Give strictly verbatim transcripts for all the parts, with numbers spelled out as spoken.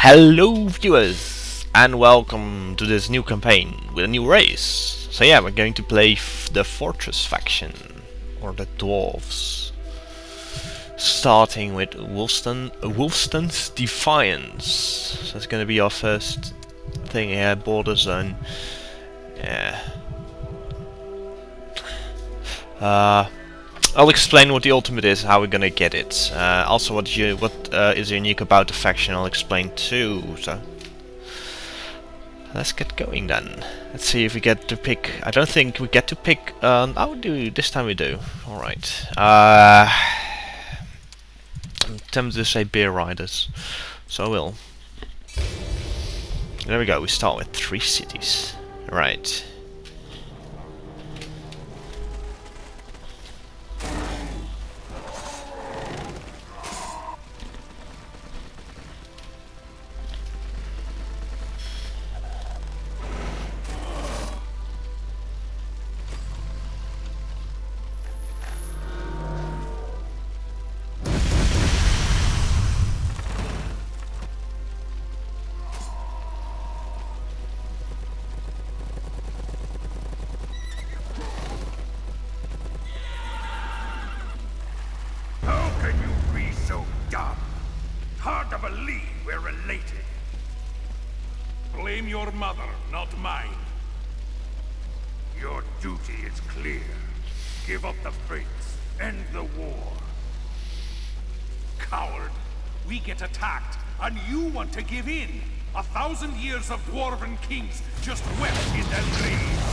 Hello viewers, and welcome to this new campaign with a new race. So yeah, we're going to play f the Fortress faction, or the Dwarves. Starting with Wulfstan, Wulfstan's Defiance. So that's going to be our first thing here, border zone. Yeah. Uh, I'll explain what the ultimate is, how we're gonna get it. Uh, also, what you what uh, is unique about the faction, I'll explain too. So let's get going then. Let's see if we get to pick. I don't think we get to pick. Um, oh, do this time we do. All right. Uh, I'm tempted to say beer riders, so I will. There we go. We start with three cities. All right. Blame your mother, not mine. Your duty is clear. Give up the Fates, end the war. Coward, we get attacked, and you want to give in. A thousand years of dwarven kings just wept in their graves.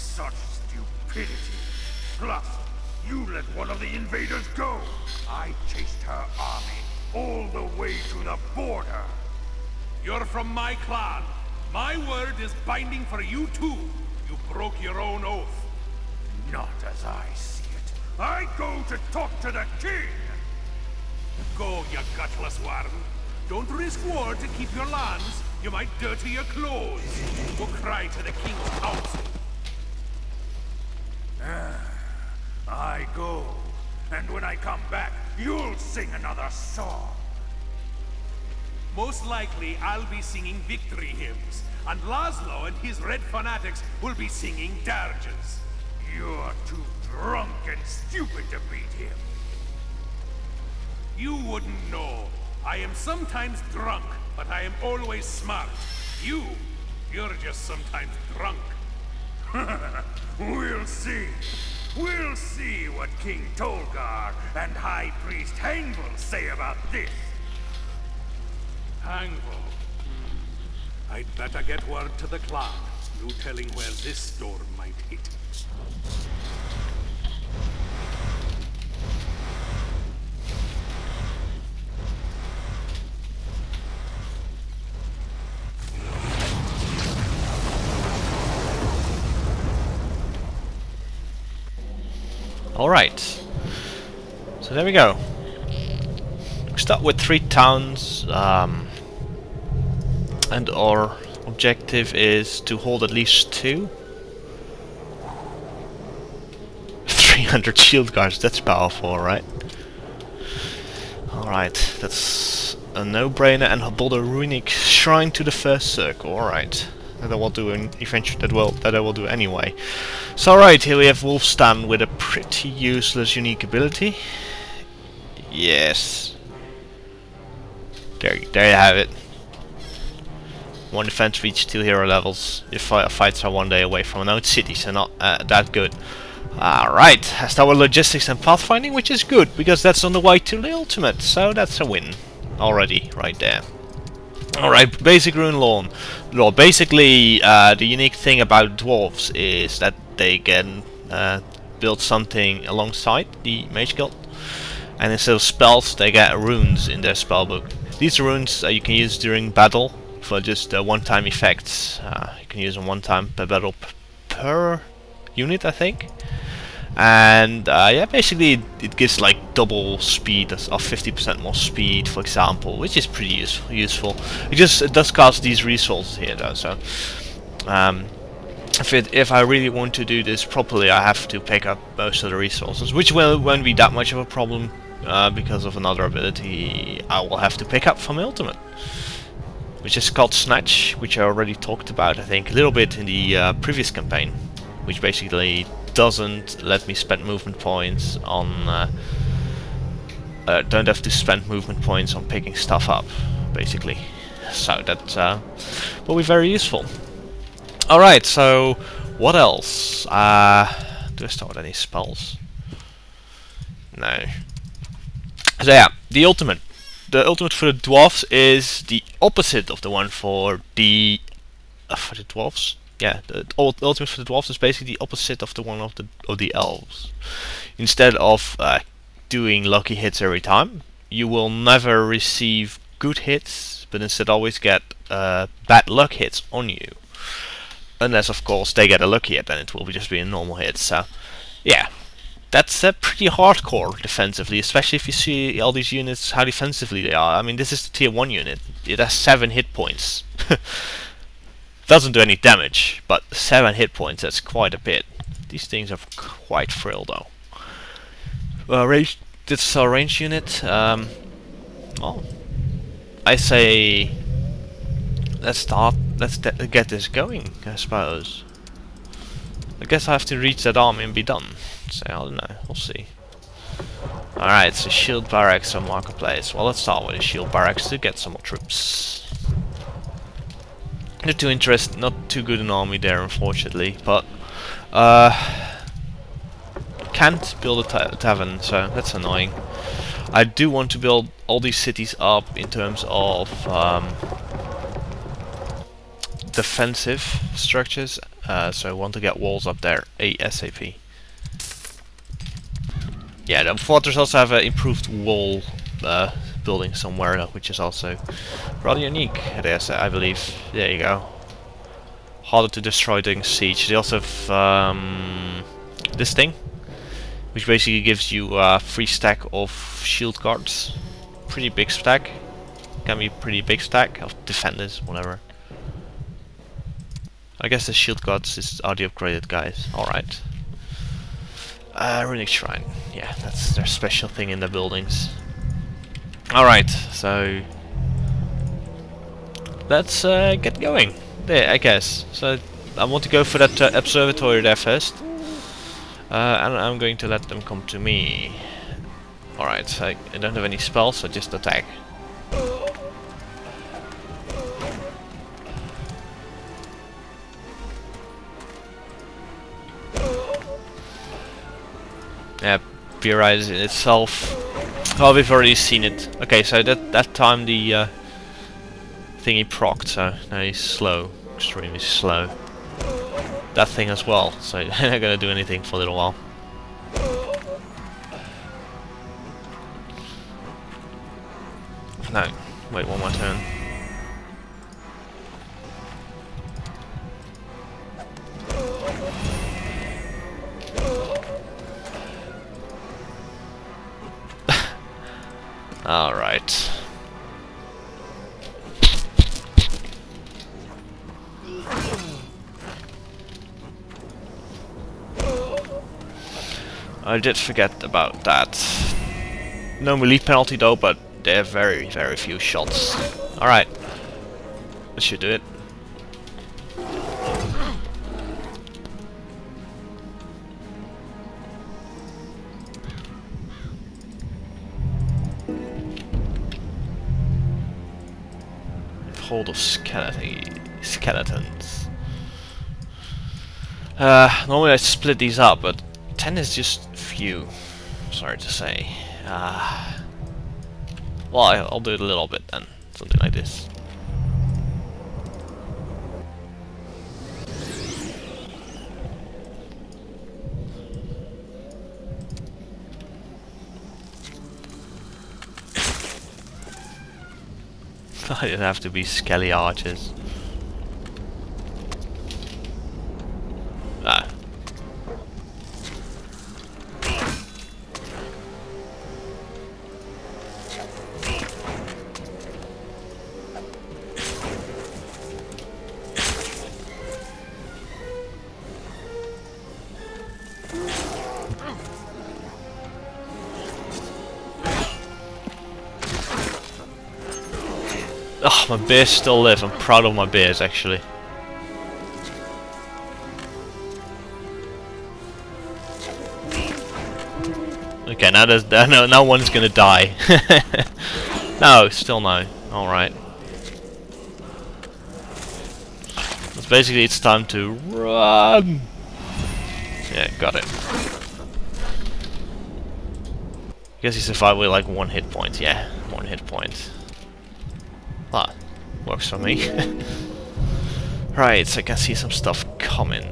Such stupidity. Plus, you let one of the invaders go. I chased her army all the way to the border. You're from my clan. My word is binding for you too. You broke your own oath. Not as I see it. I go to talk to the king. Go, you gutless worm. Don't risk war to keep your lands. You might dirty your clothes. Go cry to the king's council. Ah, I go. And when I come back, you'll sing another song. Most likely, I'll be singing victory hymns, and Laszlo and his red fanatics will be singing dirges. You're too drunk and stupid to beat him. You wouldn't know. I am sometimes drunk, but I am always smart. You, you're just sometimes drunk. We'll see. We'll see what King Tolgar and High Priest Hangvul say about this. Hangvul. Hmm. I'd better get word to the clan. No telling where this storm might hit. Alright, so there we go. We start with three towns, um, and our objective is to hold at least two. three hundred shield guards, that's powerful, right? Alright, that's a no-brainer, and build a runic shrine to the first circle, alright. That I will do an eventually that well that I will do anyway. So right, here we have Wulfstan with a pretty useless unique ability. Yes. There there you have it. One defense reach till hero levels. If fights are one day away from an old city, so not uh, that good. Alright, I start with logistics and pathfinding, which is good because that's on the way to the ultimate, so that's a win. Already, right there. Alright, basic rune law. Law. Basically, uh, the unique thing about dwarves is that they can uh, build something alongside the mage guild, and instead of spells, they get runes in their spellbook. These runes uh, you can use during battle for just uh, one-time effects. Uh, you can use them one time per battle per unit, I think. And uh, yeah, basically it, it gives like double speed or fifty percent more speed, for example, which is pretty use useful. It just it does cost these resources here, though. So um, if it, if I really want to do this properly, I have to pick up most of the resources, which will, won't be that much of a problem uh, because of another ability I will have to pick up from the ultimate, which is called Snatch, which I already talked about, I think, a little bit in the uh, previous campaign, which basically doesn't let me spend movement points on... Uh, uh, don't have to spend movement points on picking stuff up, basically. So that uh, will be very useful. Alright, so what else? Uh, do I start with any spells? No. So yeah, the ultimate. The ultimate for the dwarves is the opposite of the one for the... Uh, for the dwarves? Yeah, the ultimate for the dwarves is basically the opposite of the one of the of the elves. Instead of uh, doing lucky hits every time, you will never receive good hits, but instead always get uh, bad luck hits on you. Unless, of course, they get a lucky hit, then it will just be a normal hit. So, yeah, that's uh, pretty hardcore defensively, especially if you see all these units, how defensively they are. I mean, this is the tier one unit. It has seven hit points. Doesn't do any damage, but seven hit points, that's quite a bit. These things are quite frail, though. Well, range, this is our range unit. Um, well, I say let's start, let's get this going, I suppose. I guess I have to reach that army and be done. So, I don't know, we'll see. Alright, so shield barracks or marketplace. Well, let's start with the shield barracks to get some more troops. Not too interesting, not too good an army there, unfortunately, but uh, can't build a ta tavern, so that's annoying. I do want to build all these cities up in terms of um, defensive structures, uh, so I want to get walls up there ASAP. Yeah, the fortress also have an improved wall uh, building somewhere, which is also rather unique, it is, I believe. There you go. Harder to destroy during siege. They also have um, this thing, which basically gives you a free stack of shield guards. Pretty big stack. Can be pretty big stack of defenders, whatever. I guess the shield guards is, are the upgraded guys. Alright. Uh, Runic Shrine. Yeah, that's their special thing in the buildings. Alright, so let's uh, get going. There, I guess. So I want to go for that uh, observatory there first, uh, and I'm going to let them come to me. Alright, so I, I don't have any spells, so just attack. Yeah, P R I in itself. Oh, we've already seen it. Okay, so that that time the uh, thingy procced, so now he's slow, extremely slow. That thing as well, so they're not gonna do anything for a little while. No, wait, one more turn. Alright. I did forget about that. No melee penalty though, but they're very, very few shots. Alright. That should do it. Hold of skeleton, skeletons. Uh, normally I split these up, but ten is just few. Sorry to say. Uh, well, I'll do it a little bit then, something like this. I didn't have to be skelly archers. Ah. My bears still live. I'm proud of my bears, actually. Okay, now there's no, no one's gonna die. No, still no. All right. That's basically it's time to run. Yeah, got it. I guess he survived with like one hit point. Yeah, one hit point. That works for me. Right, so I can see some stuff coming.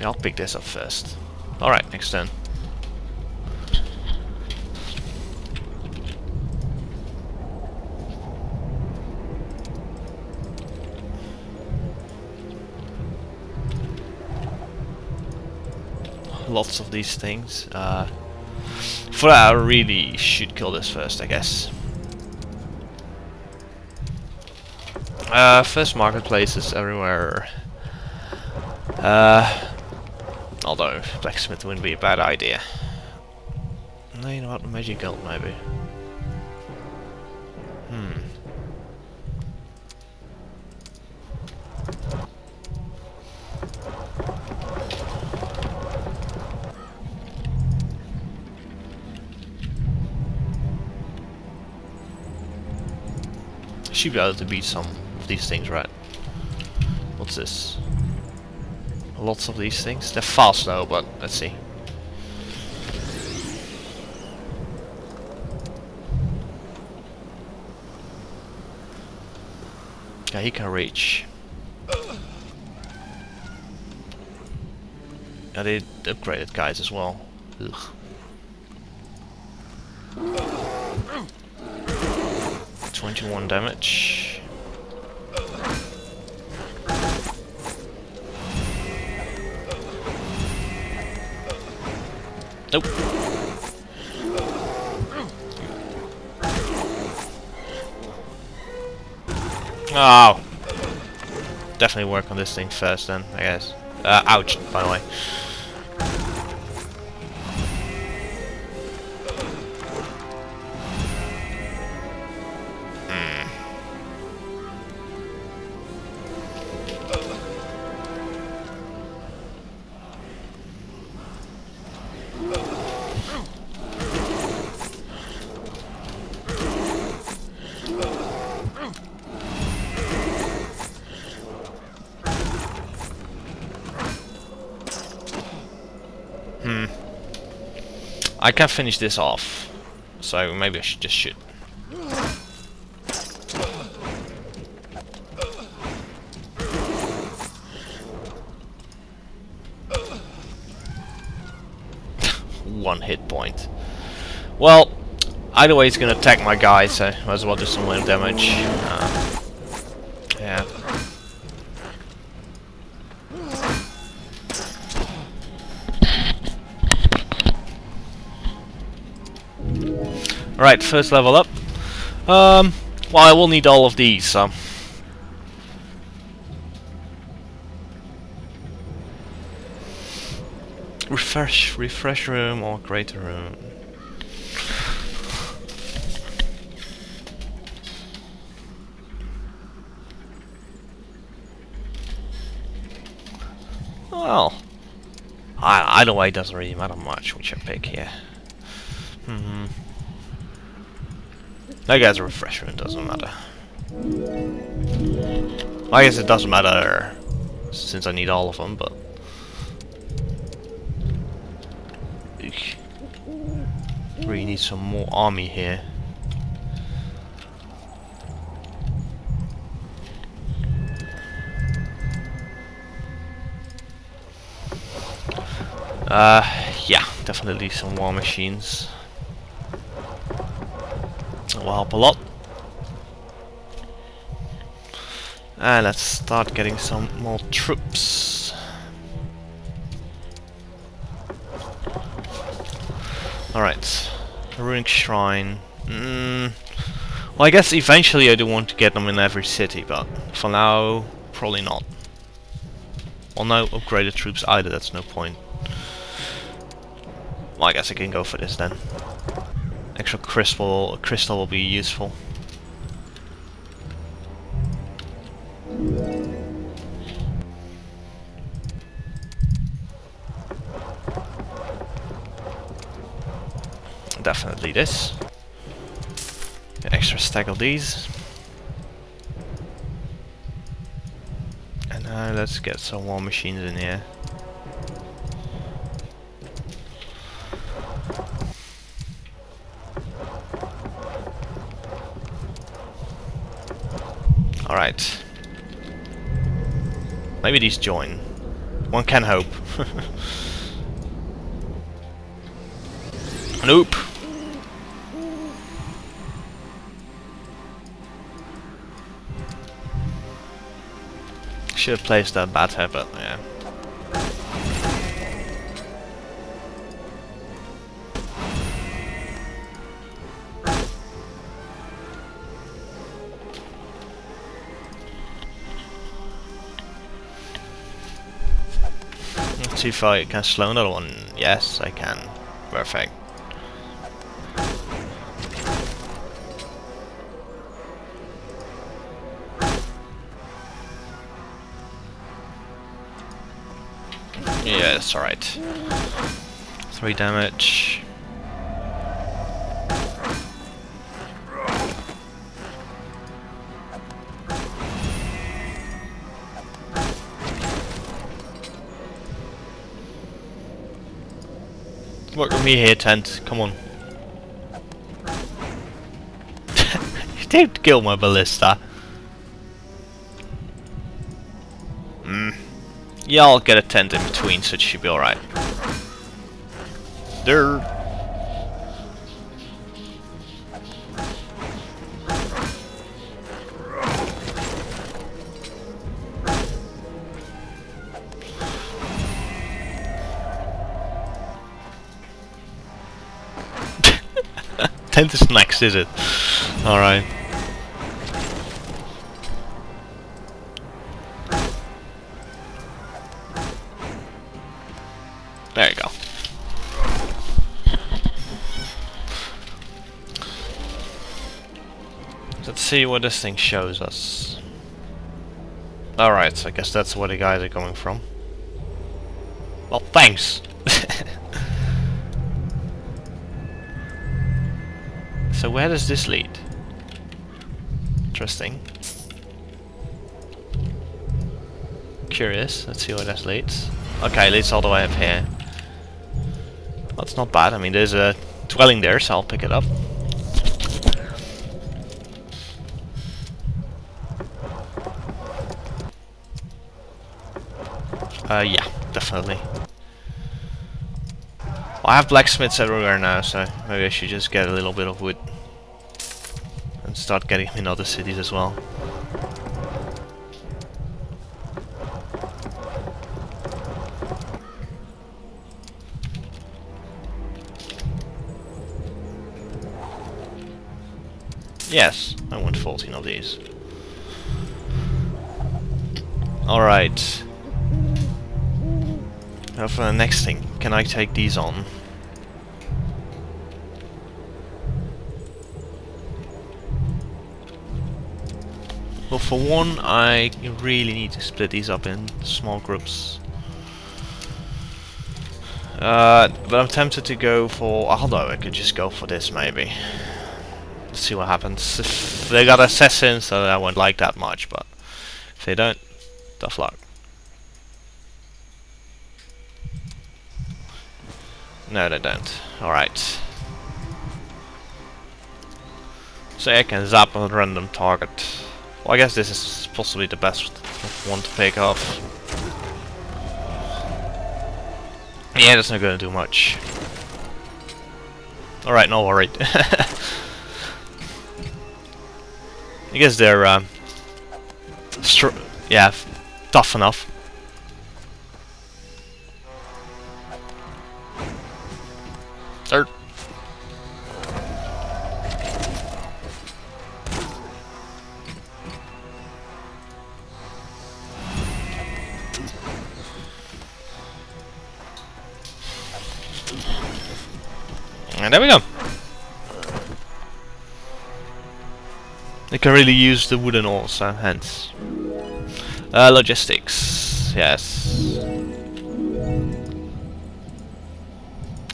I'll pick this up first. Alright, next turn. Lots of these things. Uh, for that, I really should kill this first, I guess. Uh, first marketplaces everywhere. Uh... Although, blacksmith wouldn't be a bad idea. No, you know what? Magic gold, maybe. Hmm. I should be able to beat some of these things, right? What's this? Lots of these things. They're fast though, but let's see. Yeah, he can reach. I did upgraded guys as well. Ugh. twenty-one damage. Nope. Oh. Definitely work on this thing first then, I guess. Uh, ouch, by the way. I can finish this off, so maybe I should just shoot. One hit point. Well, either way, he's gonna attack my guy, so might as well do some little damage. Uh, yeah. Right, first level up. Um, well, I will need all of these, so... Refresh, refresh room or greater room. Well... I, either way, it doesn't really matter much which I pick here. Yeah. Mm-hmm. I guess a refreshment doesn't matter. I guess it doesn't matter since I need all of them, but. Eek. Really need some more army here. Uh, yeah, definitely some war machines. Will help a lot. And let's start getting some more troops. Alright, Runic Shrine. Mm. Well, I guess eventually I do want to get them in every city, but for now, probably not. Well, no upgraded troops either, that's no point. Well, I guess I can go for this then. Actual crystal, crystal will be useful. Definitely this. An extra stack of these. And now let's get some more machines in here. Alright. Maybe these join. One can hope. Nope. Should have placed that batter, but yeah. Let's see if I can slow another one. Yes, I can. Perfect. Yes, alright. Three damage. Work with me here, Tent. Come on. You didn't kill my ballista. Yeah, I'll get a tent in between, so it should be alright. There. Tent is next, is it? Alright. There you go. Let's see what this thing shows us. Alright, so I guess that's where the guys are coming from. Well, thanks! So where does this lead? Interesting. Curious, let's see where this leads. Okay, it leads all the way up here. That's not bad. I mean, there's a dwelling there, so I'll pick it up. Uh, yeah, definitely. Well, I have blacksmiths everywhere now, so maybe I should just get a little bit of wood and start getting them in other cities as well. Yes, I want fourteen of these. Alright. Now for the next thing, can I take these on? Well, for one, I really need to split these up in small groups. Uh, but I'm tempted to go for... although I could just go for this, maybe. Let's see what happens. If they got assassins, so I won't like that much, but if they don't, tough luck. No, they don't. Alright. So I can zap a random target. Well, I guess this is possibly the best one to pick off. Yeah, that's not gonna do much. Alright, no worry. I guess they're, um, str yeah, tough enough. Er And there we go. They can really use the wooden also, hence. Uh, logistics, yes.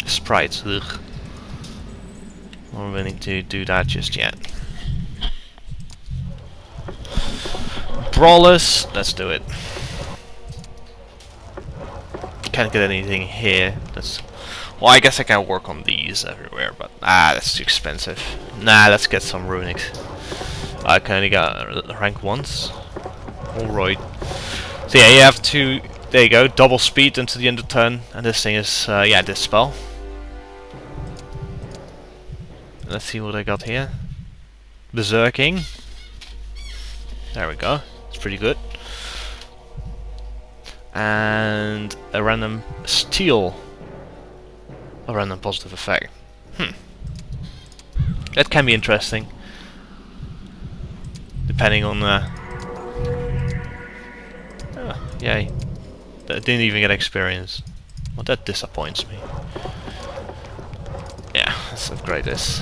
Sprites, ugh. Not willing to do that just yet. Brawlers, let's do it. Can't get anything here. That's, well, I guess I can work on these everywhere, but ah, that's too expensive. Nah, let's get some runics. I can only get rank once. Alright. So yeah, you have to. There you go. Double speed until the end of turn, and this thing is uh, yeah, this spell. Let's see what I got here. Berserking. There we go. It's pretty good. And a random steal. A random positive effect. Hmm. That can be interesting. Depending on the. Oh, yay. I didn't even get experience. Well, that disappoints me. Yeah, let's upgrade this.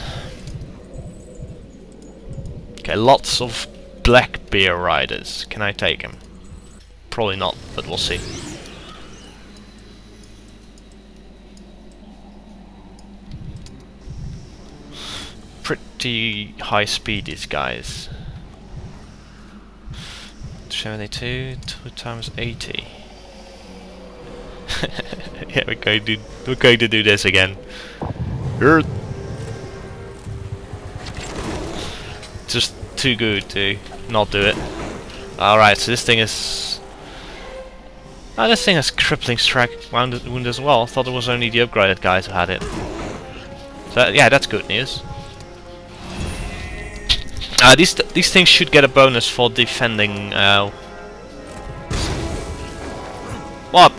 Okay, lots of black bear riders. Can I take him? Probably not, but we'll see. Pretty high speed, these guys. seventy-two, two times eighty. Yeah, we're going to we're going to do this again. Just too good to not do it. All right, so this thing is. Oh, this thing has crippling strike wound as well. I thought it was only the upgraded guys who had it. So yeah, that's good news. Uh, these th these things should get a bonus for defending. Uh... What?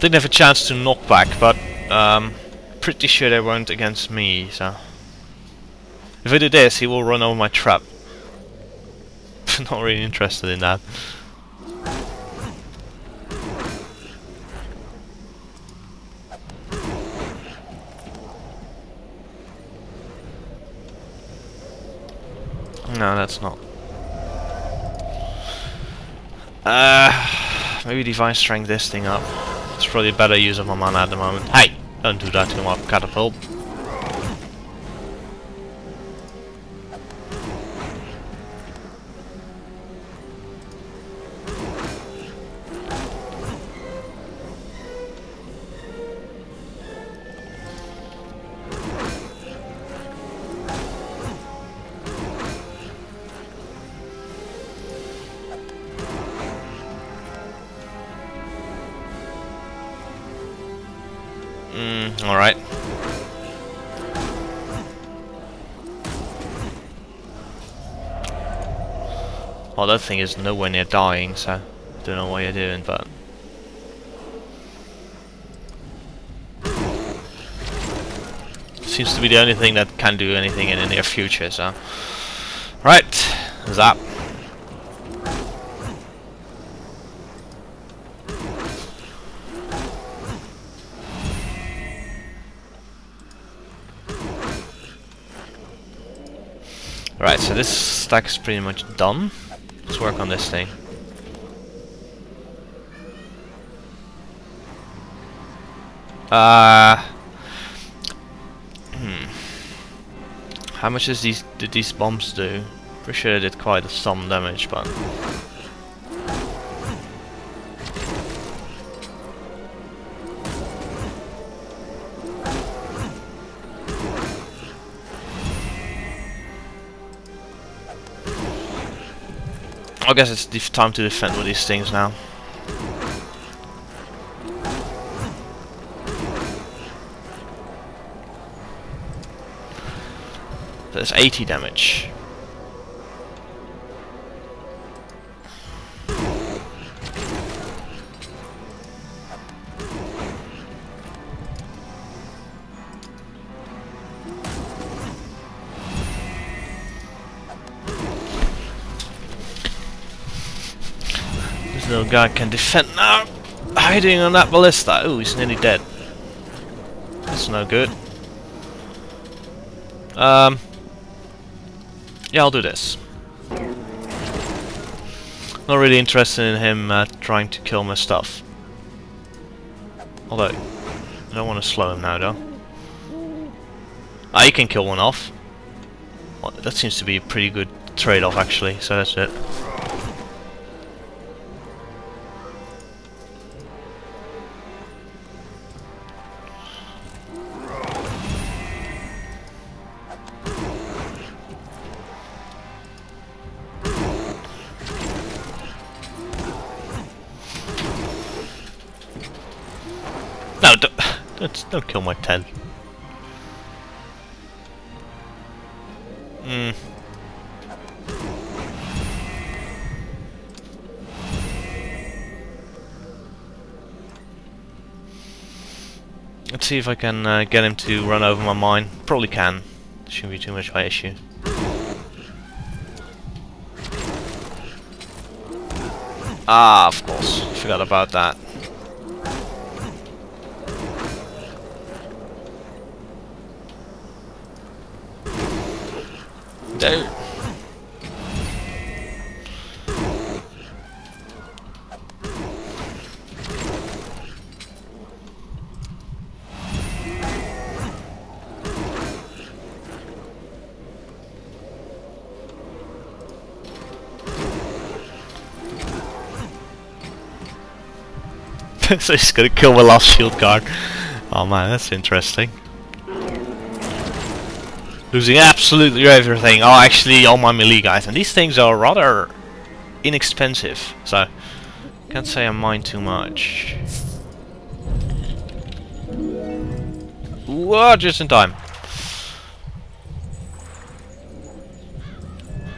Didn't have a chance to knock back, but um, pretty sure they weren't against me. So if I do this, he will run over my trap. Not really interested in that. No, that's not. Uh, maybe divine strength this thing up. It's probably a better use of my mana at the moment. Hey! Don't do that to my catapult. Mm, all right. Well, that thing is nowhere near dying, so I don't know what you're doing, but seems to be the only thing that can do anything in the near future. So, right, zap. Right, so this stack is pretty much done. Let's work on this thing. Uh, hmm. How much does these did these bombs do? Pretty sure they did quite some damage, but I guess it's def time to defend with these things now. That's eighty damage. little guy can defend now. Hiding on that ballista. Ooh, he's nearly dead. That's no good. Um. Yeah, I'll do this. Not really interested in him uh, trying to kill my stuff. Although, I don't want to slow him now, though. Ah, you can kill one off. Well, that seems to be a pretty good trade-off, actually, so that's it. No, don't, don't, don't kill my ten. Hmm. Let's see if I can uh, get him to run over my mine. Probably can. Shouldn't be too much of an issue. Ah, of course. Forgot about that. Out. So he's gonna kill my last shield guard. Oh man, that's interesting. Losing absolutely everything. Oh, actually, all my melee guys. And these things are rather inexpensive, so can't say I mind too much. Whoa, just in time.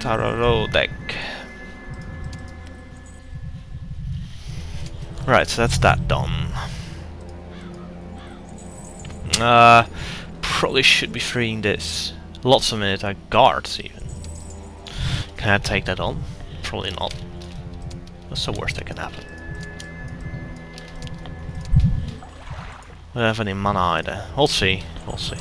Tararo deck. Right, so that's that done. Uh, probably should be freeing this. Lots of minute uh, guards even. Can I take that on? Probably not. That's the worst that can happen. We don't have any mana either. We'll see. We'll see.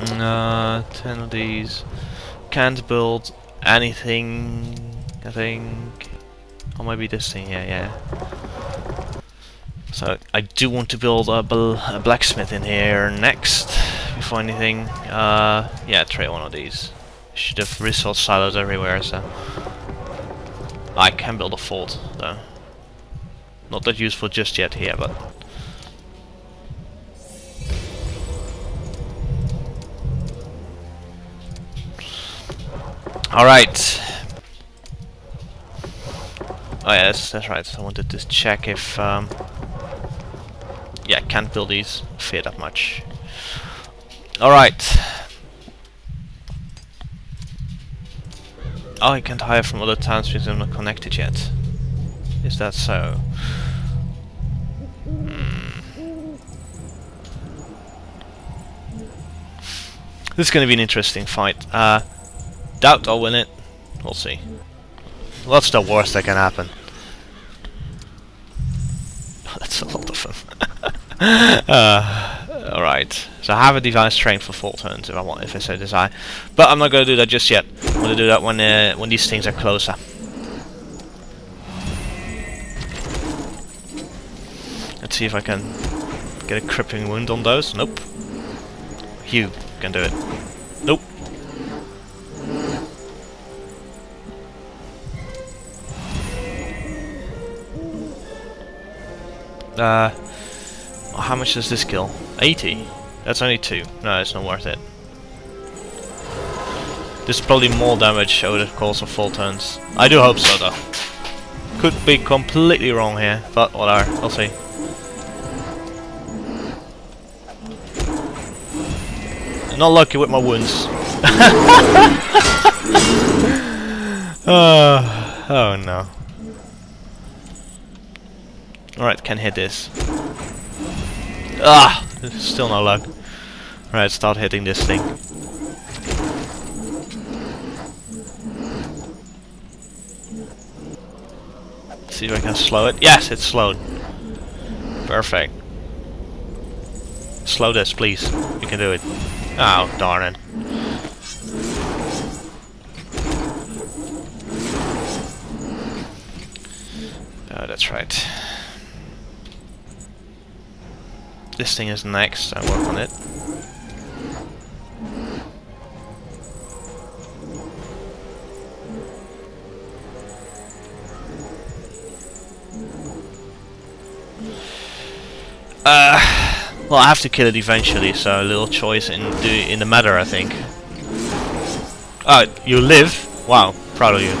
Uh, ten of these. Can't build anything, I think. Or maybe this thing here, yeah. So I do want to build a, bl a blacksmith in here next, if anything. Uh, yeah, trade one of these. Should have resource silos everywhere, so I can build a fort though. Not that useful just yet here, but all right. Oh yeah, that's, that's right. So I wanted to check if. Um, Yeah, can't build these. Fear that much. Alright. Oh, I can't hire from other towns because I'm not connected yet. Is that so? Hmm. This is going to be an interesting fight. Uh, doubt I'll win it. We'll see. What's the worst that can happen? That's a lot of them. uh, Alright. So I have a device trained for four turns if I want, if I so desire. But I'm not going to do that just yet. I'm going to do that when uh, when these things are closer. Let's see if I can get a crippling wound on those. Nope. You can do it. Nope. Uh, how much does this kill? eighty. That's only two. No, it's not worth it. This is probably more damage over the course of four turns. I do hope so, though. Could be completely wrong here, but whatever. We'll see. I'm not lucky with my wounds. uh, oh no. Alright, can hit this. Ah! Still no luck. Alright, start hitting this thing. see if I can slow it. Yes, it's slowed. Perfect. Slow this, please. You can do it. Oh, darn it. Oh, that's right. This thing is next. I work on it. Uh, well, I have to kill it eventually, so little choice in the, in the matter, I think. Oh, you live? Wow, proud of you.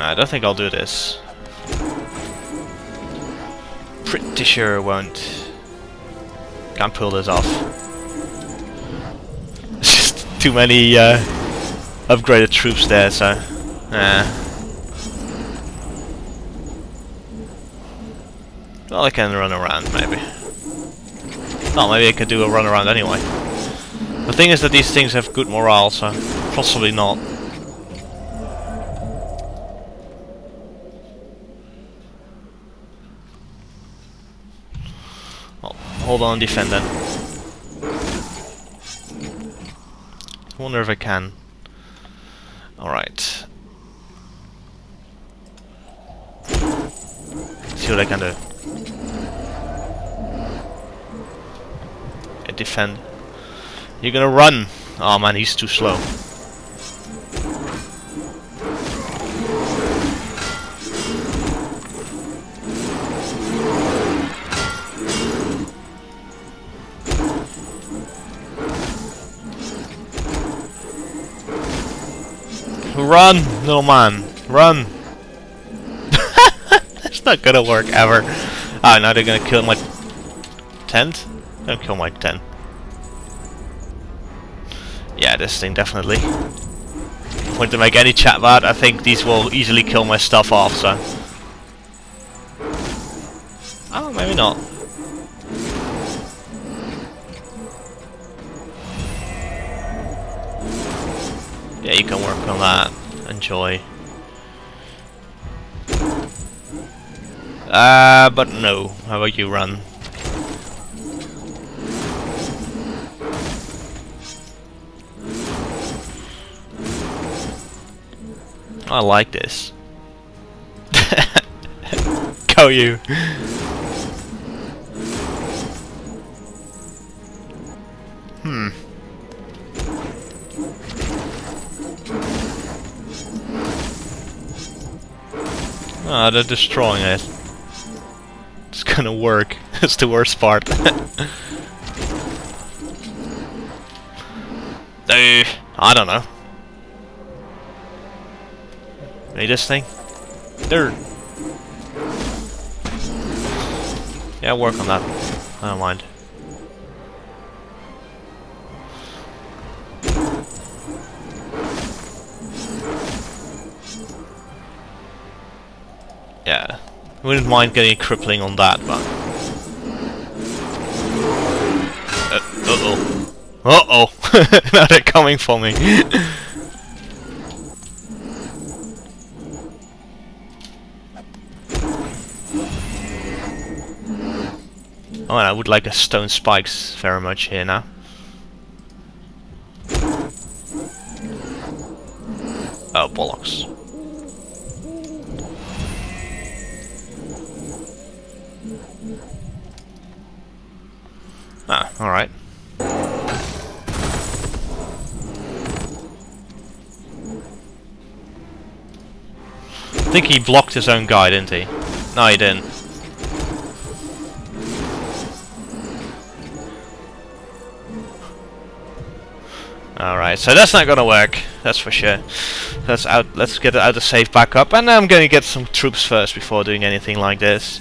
I don't think I'll do this. Pretty sure I won't. Can't pull this off. It's just too many uh, upgraded troops there, so... Uh. Well, I can run around, maybe. Well, maybe I could do a run around anyway. The thing is that these things have good morale, so possibly not. Well, hold on, defend then. I wonder if I can. Alright. See what I can do. Defend. You're gonna run. Oh man, he's too slow. Run, little man. Run. That's not gonna work ever. Oh, now they're gonna kill my tent? Don't kill my tent. Yeah, this thing definitely. When to make any chatbot, I think these will easily kill my stuff off, so. Oh, maybe not. Yeah, you can work on that. Enjoy. Uh, but no. How about you run? I like this. Go you. Hmm. Ah, oh, they're destroying it. It's gonna work. That's the worst part. They, I don't know. Need this thing? There. Yeah, work on that. I don't mind. Yeah. Wouldn't mind getting a crippling on that, but. Uh oh. Uh oh. Now they're coming for me. Oh, and I would like a stone spikes very much here now. Oh, bollocks. Ah, alright. I think he blocked his own guy, didn't he? No, he didn't. Alright, so that's not gonna work, that's for sure. That's out. Let's get out the safe back up, and I'm gonna get some troops first before doing anything like this.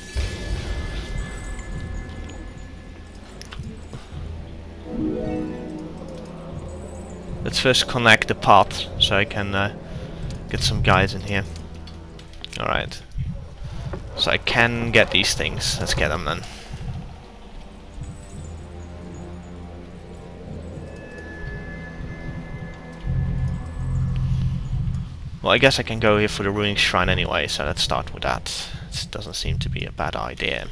Let's first connect the path, so I can uh, get some guys in here. Alright. So I can get these things, let's get them then. Well, I guess I can go here for the Ruining Shrine anyway, so let's start with that. This doesn't seem to be a bad idea.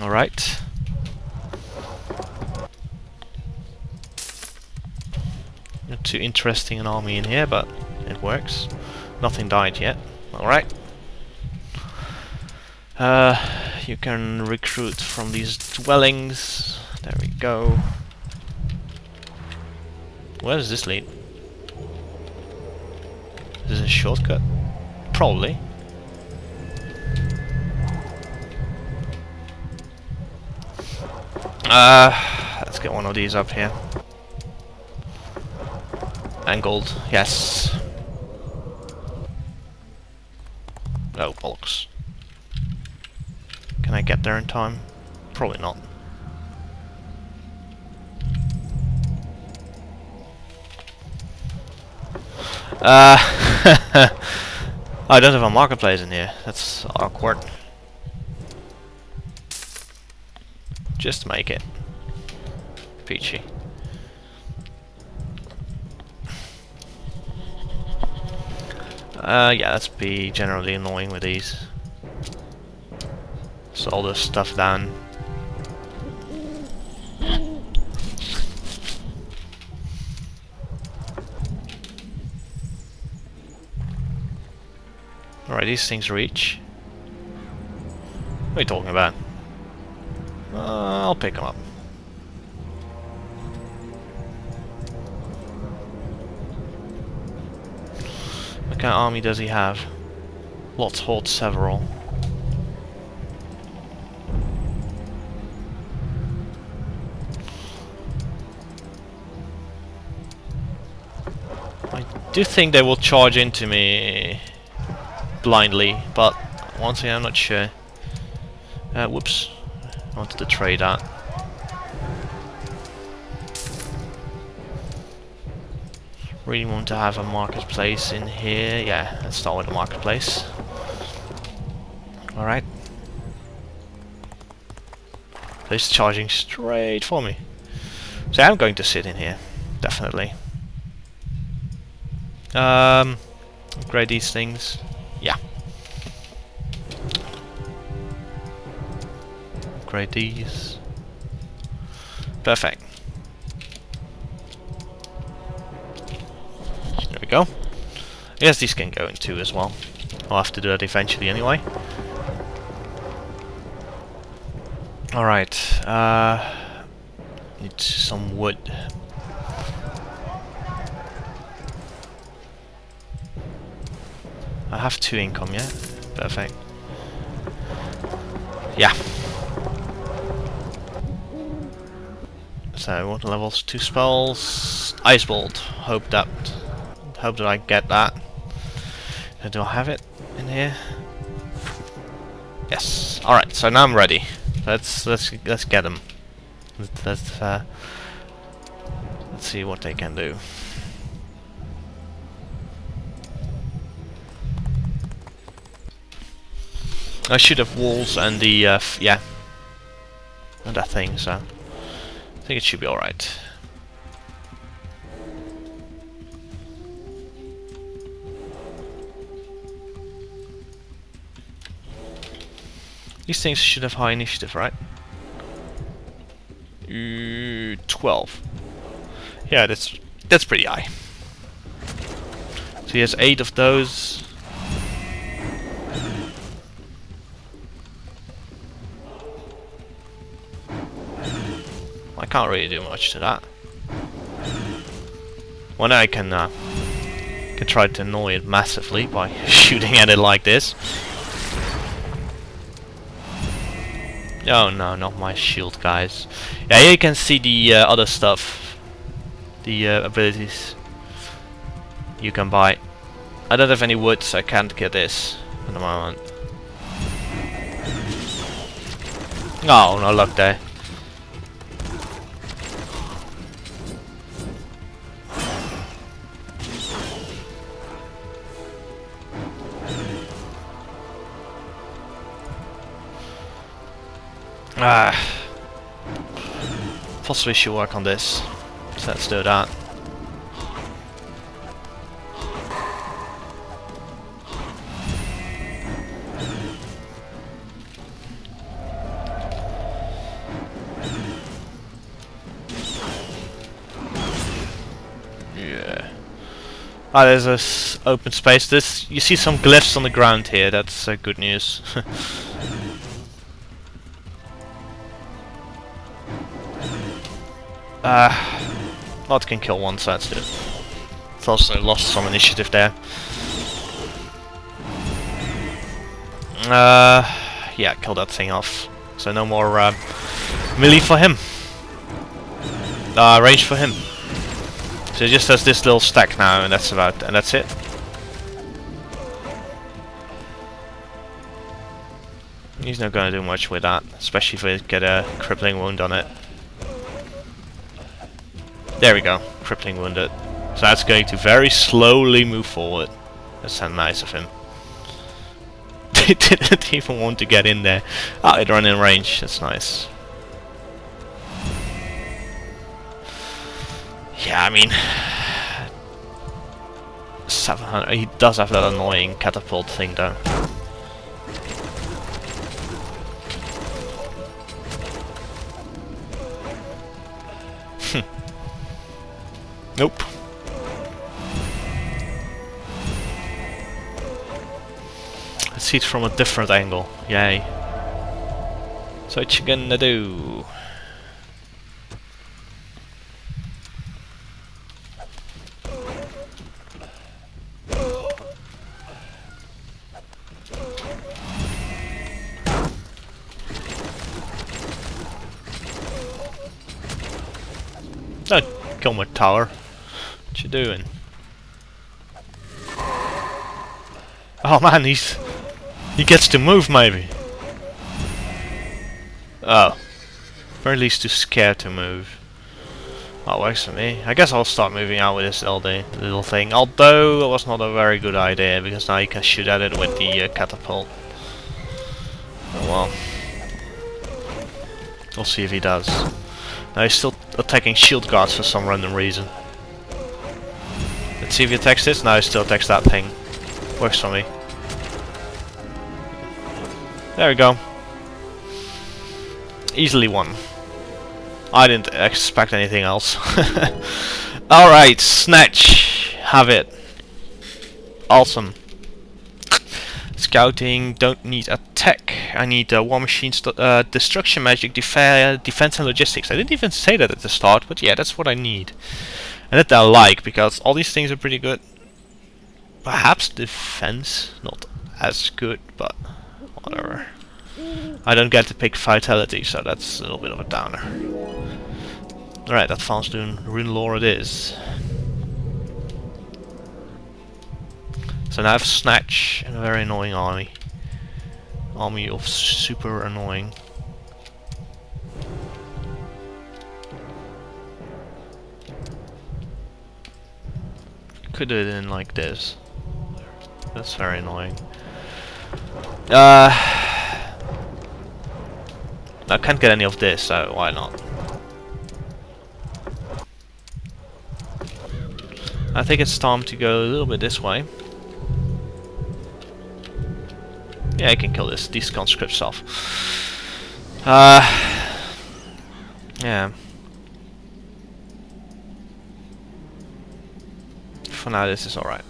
Alright. Not too interesting an army in here, but it works. Nothing died yet. Alright. Uh, you can recruit from these dwellings. There we go. Where does this lead? Is this a shortcut? Probably. Uh, let's get one of these up here. And gold, yes. Oh, bollocks. Can I get there in time? Probably not. Uh, I don't have a marketplace in here. That's awkward. Just make it peachy. Uh, yeah, that's be generally annoying with these. So all this stuff down. Alright, these things reach. What are you talking about? Uh, I'll pick them up. What kind of army does he have? Lots, hordes, several. I do think they will charge into me blindly, but once again I'm not sure. Uh, whoops. I wanted to trade that. Really want to have a marketplace in here. Yeah, let's start with the marketplace. Alright. It's charging straight for me. So I'm going to sit in here, definitely. Um, upgrade these things. Yeah. Upgrade these. Perfect. There we go. I guess these can go in two as well. I'll have to do that eventually anyway. Alright. Uh, need some wood. I have two income, yeah? Perfect. Yeah. So, what levels? Two spells. Ice Bolt. Hope that. Hope that I get that. Do I have it in here? Yes. Alright, so now I'm ready. Let's let's let's get them. Let's uh, let's see what they can do. I should have walls and the uh, f yeah, and that thing. So I think it should be all right. These things should have high initiative, right? Uh, Twelve. Yeah, that's that's pretty high. So he has eight of those. Can't really do much to that. Well, now I can uh, can try to annoy it massively by shooting at it like this. Oh no, not my shield, guys. Yeah, here you can see the uh, other stuff, the uh, abilities you can buy. I don't have any wood, so I can't get this at the moment. Oh, no luck there. Ah. possibly should work on this. So let's do that. Ah, there's this open space. This you see some glyphs on the ground here. That's uh, good news. Ah, uh, Lot can kill one, so that's good. It's also lost some initiative there. Uh, yeah, kill that thing off. So no more uh, melee for him. Uh, range for him. So it just has this little stack now, and that's about, and that's it. He's not going to do much with that, especially if we get a crippling wound on it. There we go, crippling wounded. So that's going to very slowly move forward. That's so nice of him. They didn't even want to get in there. Ah, oh, it ran in range. That's nice. Yeah, I mean, seven hundred. He does have that annoying catapult thing, though. Nope. Let's see it from a different angle. Yay! So what you gonna do? Don't kill my tower. What you doing? Oh man, he's he gets to move maybe. Oh, or at least too scared to move. That works for me. I guess I'll start moving out with this L D little thing. Although it was not a very good idea because now you can shoot at it with the uh, catapult. Oh well. We'll see if he does. Now he's still attacking shield guards for some random reason. Let's see if he attacks this. No, he still attacks that thing. Works for me. There we go. Easily won. I didn't expect anything else. Alright, snatch. Have it. Awesome. Scouting, don't need attack. I need uh, war machine, uh, destruction magic, def defense and logistics. I didn't even say that at the start, but yeah, that's what I need. And that I like, because all these things are pretty good. Perhaps defense, not as good, but whatever. I don't get to pick vitality, so that's a little bit of a downer. Alright, advanced rune lore it is. So now I have Snatch and a very annoying army. Army of super annoying. Could do it in like this. That's very annoying. Uh, I can't get any of this, so why not? I think it's time to go a little bit this way. Yeah, I can kill this, these conscripts off. Uh, yeah. For now, this is alright.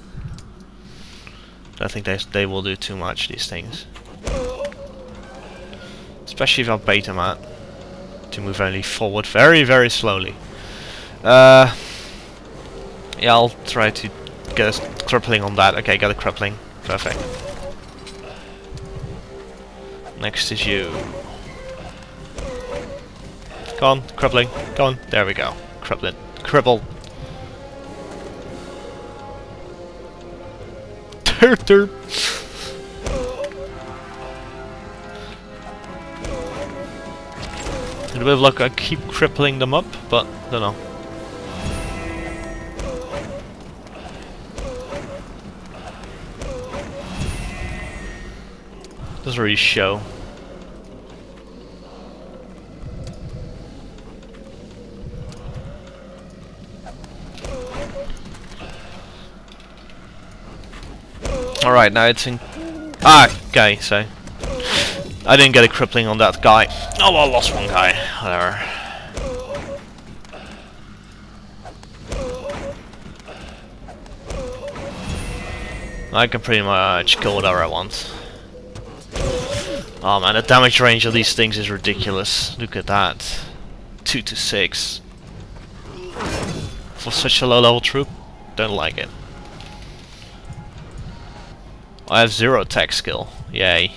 I don't think they, they will do too much, these things. Especially if I bait them out to move only forward very, very slowly. Uh, yeah, I'll try to get a crippling on that. Okay, got a crippling. Perfect. Next is you. Go on, crippling. Go on. There we go. Crippling. Crippled. Turp turp. With a bit of luck, I keep crippling them up, but don't know. Doesn't really show. Alright, now it's in... Ah, okay, so... I didn't get a crippling on that guy. Oh, I lost one guy. Whatever. I can pretty much kill whatever I want. Oh man, the damage range of these things is ridiculous. Look at that. two to six. For such a low level troop, don't like it. I have zero attack skill. Yay.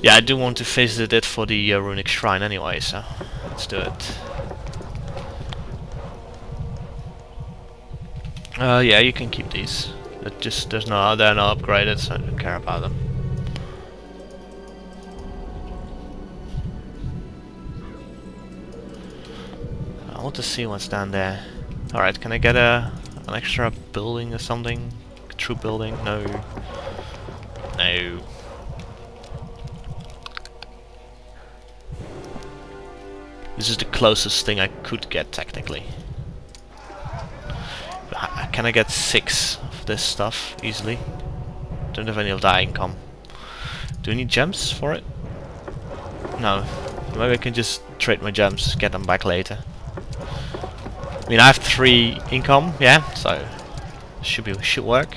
Yeah, I do want to visit it for the uh, runic shrine anyway, so let's do it. Uh, yeah, you can keep these. It just there's no they're not upgraded, so I don't care about them. I want to see what's down there. All right, can I get a an extra building or something? Troop building? No. No. This is the closest thing I could get, technically. Can I get six of this stuff easily? Don't have any of that income. Do we need gems for it? No. Maybe I can just trade my gems, get them back later. I mean, I have three income, yeah, so should be should work.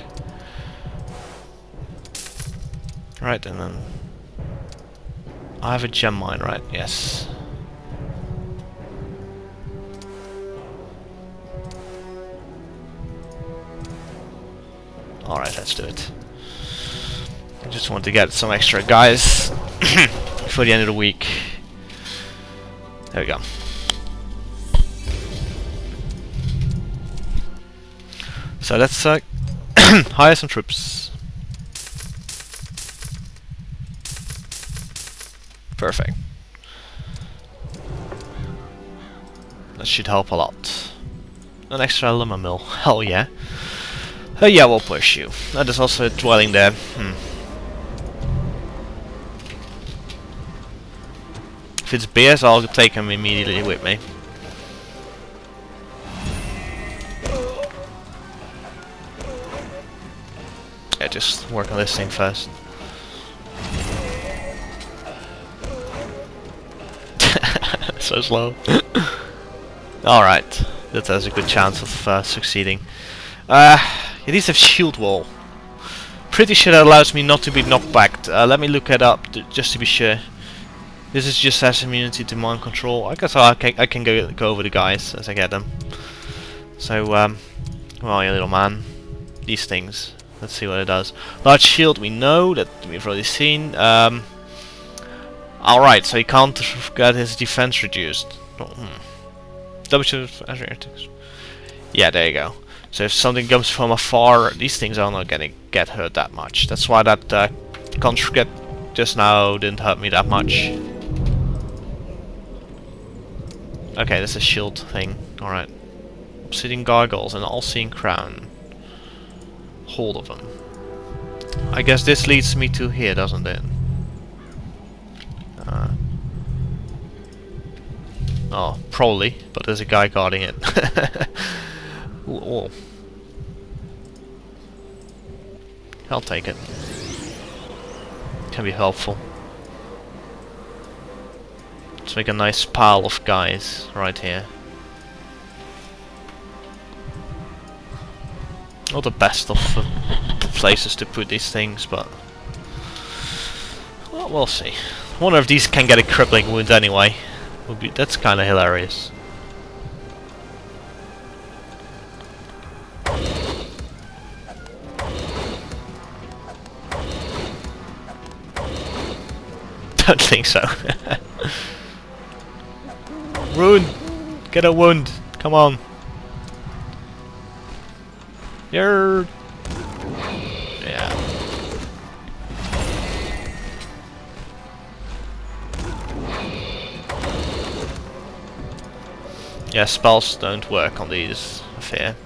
Right, and then I have a gem mine, right? Yes. Alright, let's do it. I just want to get some extra guys before the end of the week. There we go. So let's uh, hire some troops. Perfect. That should help a lot. An extra lumber mill. Hell yeah. Oh uh, yeah, we'll push you. Uh, there's also a dwelling there. Hmm. If it's bears, I'll take him immediately with me. Yeah, just work on this thing first. So slow. Alright, that has a good chance of uh, succeeding. Uh, yeah, these have shield wall. Pretty sure that allows me not to be knocked back. Uh, let me look it up to, just to be sure. This is just as immunity to mind control. I guess I can, I can go go over the guys as I get them. So, um, well, you little man, these things. Let's see what it does. Large shield, we know that we've already seen. Um, all right, so he can't get his defense reduced. Oh, hmm. Double shield, yeah, there you go. So if something comes from afar, these things are not gonna get hurt that much. That's why that uh, conscript just now didn't hurt me that much. Okay, that's a shield thing. Alright. Obsidian gargoyles and all-seeing crown. Hold of them. I guess this leads me to here, doesn't it? Uh. Oh, probably. But there's a guy guarding it. Ooh, oh. I'll take it. Can be helpful. Let's make a nice pile of guys right here. Not the best of uh, places to put these things, but well, we'll see. I wonder if these can get a crippling wound anyway. Would be that's kind of hilarious. I don't think so. Wound! Get a wound! Come on! You're... Yeah. Yeah, spells don't work on these, I fear.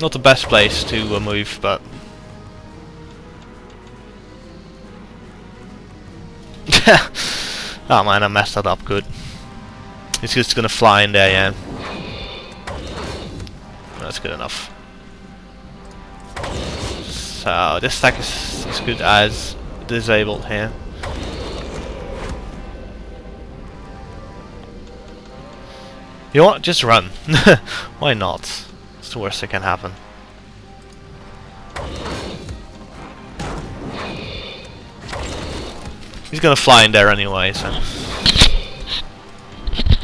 Not the best place to uh, move, but oh man, I messed that up good. It's just gonna fly in there, yeah. That's good enough. So this stack is as good as disabled here. You want just run? Why not? It's the worst that can happen. He's gonna fly in there anyway, so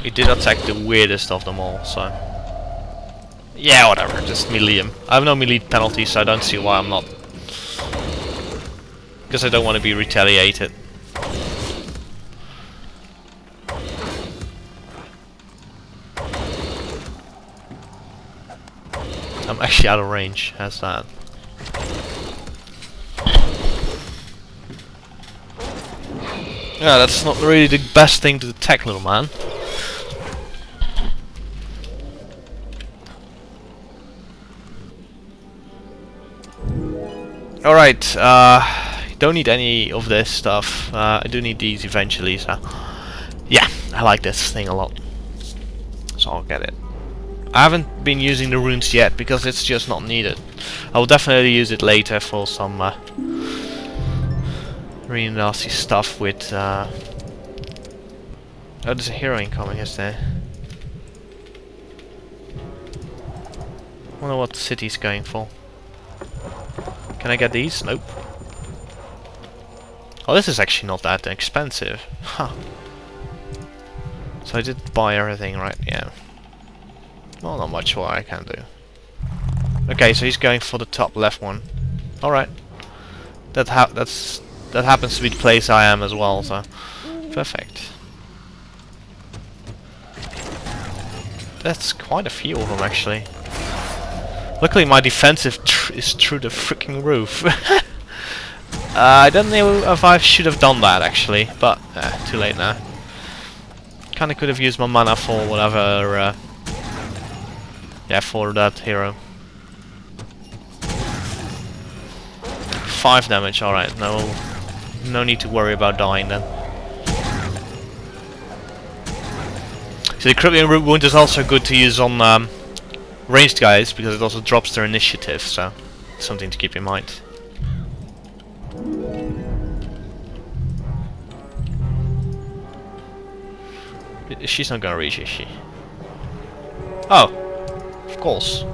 he did attack the weirdest of them all, so yeah, whatever, just melee him. I have no melee penalty, so I don't see why I'm not, because I don't want to be retaliated. I'm actually out of range, how's that? Yeah, that's not really the best thing to attack, little man. Alright, uh, don't need any of this stuff. Uh, I do need these eventually, so yeah, I like this thing a lot. So I'll get it. I haven't been using the runes yet because it's just not needed. I will definitely use it later for some uh, really nasty stuff with uh oh, there's a hero incoming, is there? I wonder what the city's going for. Can I get these? Nope. Oh, this is actually not that expensive. Huh. So I did buy everything, right? Yeah. Well, not much what I can do. Okay, so he's going for the top left one. Alright. That ha that's that happens to be the place I am as well, so perfect. That's quite a few of them actually. Luckily my defensive tr is through the freaking roof. uh, I don't know if I should have done that actually, but uh, too late now. Kinda could have used my mana for whatever uh, yeah, for that hero. Five damage, alright, no no need to worry about dying then. So the crippling root wound is also good to use on um, ranged guys because it also drops their initiative, so something to keep in mind. She's not gonna reach, is she? Oh! Of course.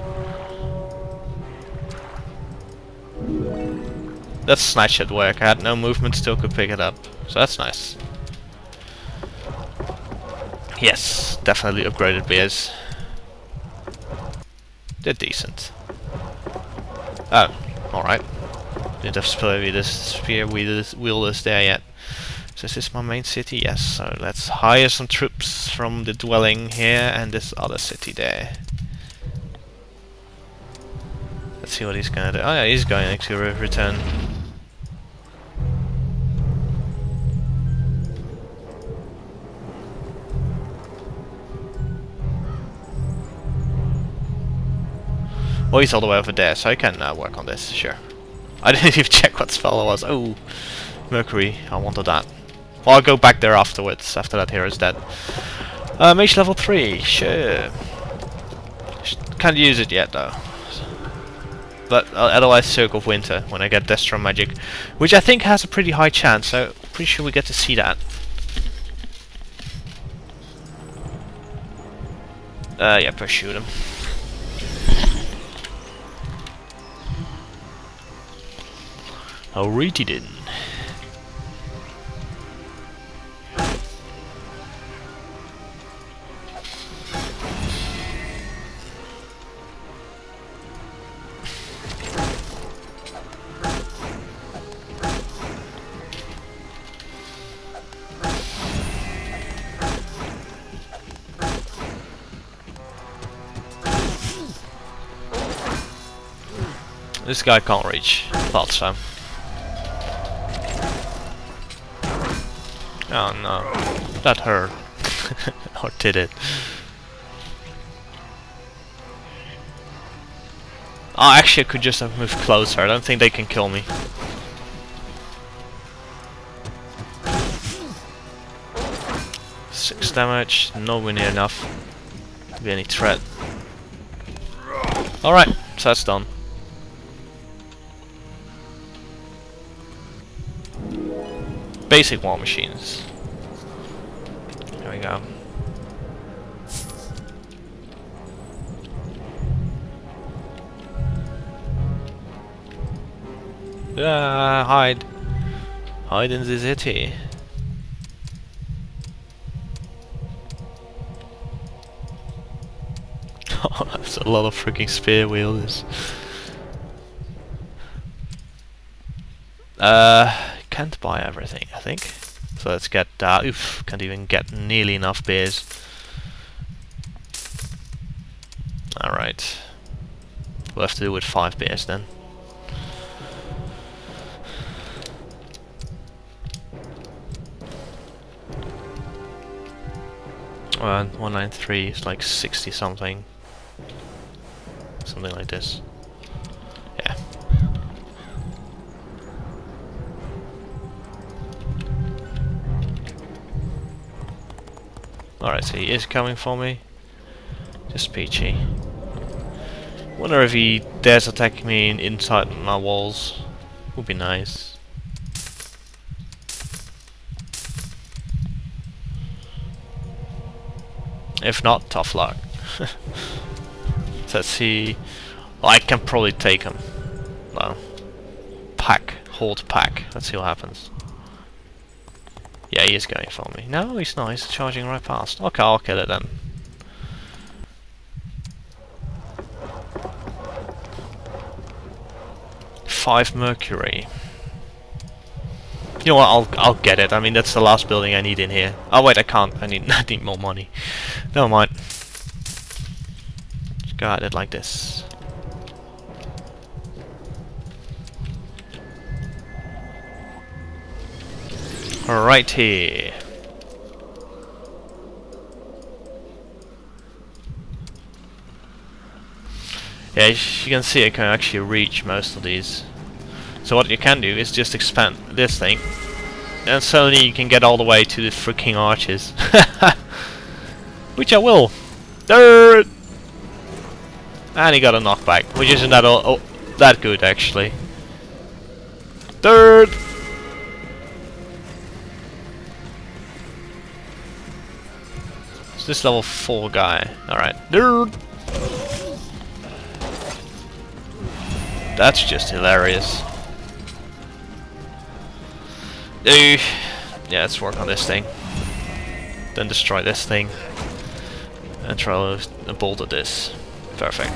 That's snatch at work. I had no movement, still could pick it up. So that's nice. Yes, definitely upgraded beers. They're decent. Oh, alright. Didn't have spear wielders there yet. So is this my main city? Yes, so let's hire some troops from the dwelling here and this other city there. Let's see what he's gonna do. Oh yeah, he's going to re return. Well, he's all the way over there, so I can uh, work on this, sure. I didn't even check what spell it was. Oh, Mercury, I wanted that. Well, I'll go back there afterwards, after that hero's dead. Uh, mage level three, sure. Can't use it yet though. But I'll analyze Circle of Winter when I get Destro Magic, which I think has a pretty high chance, so pretty sure we get to see that. Uh, yeah, pursue them. I'll read it in. This guy can't reach. Thought so. Oh no. That hurt. Or did it? Oh, actually I could just have moved closer. I don't think they can kill me. Six damage, nowhere near enough to be any threat. Alright, so that's done. Basic war machines. There we go. Ah, hide. Hide in the city. Oh, that's a lot of freaking spear wielders. Uh, can't buy everything, I think. So let's get that. Uh, oof, can't even get nearly enough beers. Alright. We'll have to do with five beers then. Uh, one ninety-three is like sixty something. Something like this. Yeah. Alright, so he is coming for me. Just peachy. Wonder if he dares attack me inside my walls. Would be nice. If not, tough luck. Let's see. Well, I can probably take him. Well, pack, hold pack. Let's see what happens. Yeah, he is going for me. No, he's not. He's charging right past. Okay, I'll kill it then. Five mercury. You know what? I'll I'll get it. I mean, that's the last building I need in here. Oh wait, I can't. I need I need more money. Never mind. Just go at it like this. Right here. Yeah, as you can see, I can actually reach most of these. So what you can do is just expand this thing, and suddenly you can get all the way to the freaking arches. Which I will. Durr! And he got a knockback, which isn't that all, oh, that good actually. Durr! It's this level four guy. Alright. That's just hilarious. Uh, yeah, let's work on this thing. Then destroy this thing. And try to bolt at this. Perfect.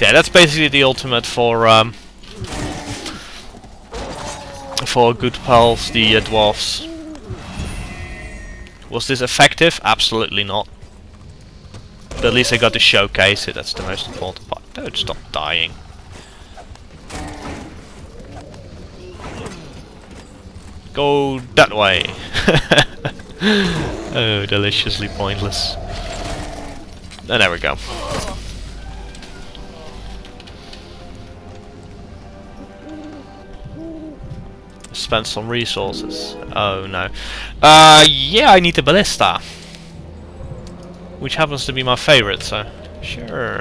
Yeah, that's basically the ultimate for um, for good pals, the uh, dwarves. Was this effective? Absolutely not. But at least I got to showcase it. That's the most important part. Don't stop dying. Go that way. Oh, deliciously pointless. And there we go. Spend some resources. Oh no. Uh, yeah, I need the ballista, which happens to be my favorite. So sure.